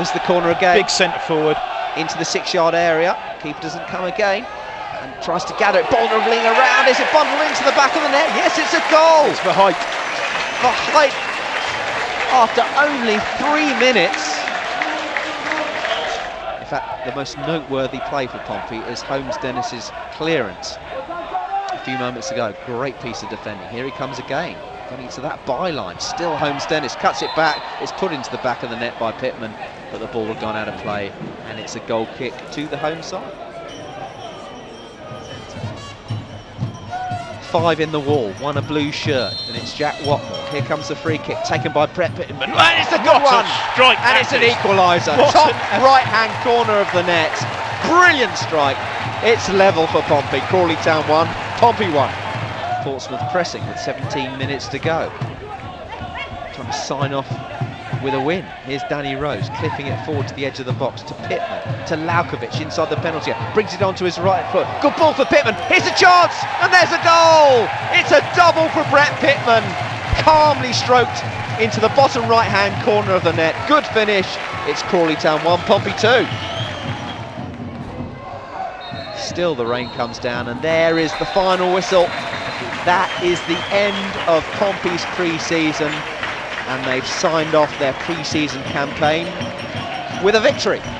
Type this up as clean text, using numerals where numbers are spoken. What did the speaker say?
Wins the corner again. Big centre forward. Into the 6-yard area. Keeper doesn't come again. And tries to gather it. Bundling around. Is it bundled into the back of the net? Yes, it's a goal. It's for height. For height. After only 3 minutes. In fact, the most noteworthy play for Pompey is Holmes Dennis's clearance a few moments ago. Great piece of defending. Here he comes again. Coming to that byline. Still Holmes Dennis cuts it back. It's put into the back of the net by Pitman, but the ball had gone out of play, and it's a goal kick to the home side. 5 in the wall, 1 a blue shirt, and it's Jack Watmore. Here comes the free kick taken by Brett Pitman. And it's a good one! And it's an equaliser. Top right-hand corner of the net. Brilliant strike. It's level for Pompey. Crawley Town 1, Pompey 1. Portsmouth pressing with 17 minutes to go, trying to sign off with a win. Here's Danny Rose clipping it forward to the edge of the box, to Pitman, to Laukovic inside the penalty area, brings it onto his right foot. Good ball for Pitman, here's a chance, and there's a goal. It's a double for Brett Pitman, calmly stroked into the bottom right hand corner of the net. Good finish. It's Crawley Town 1, Pompey 2. Still the rain comes down, and there is the final whistle. That is the end of Pompey's pre-season, and they've signed off their pre-season campaign with a victory.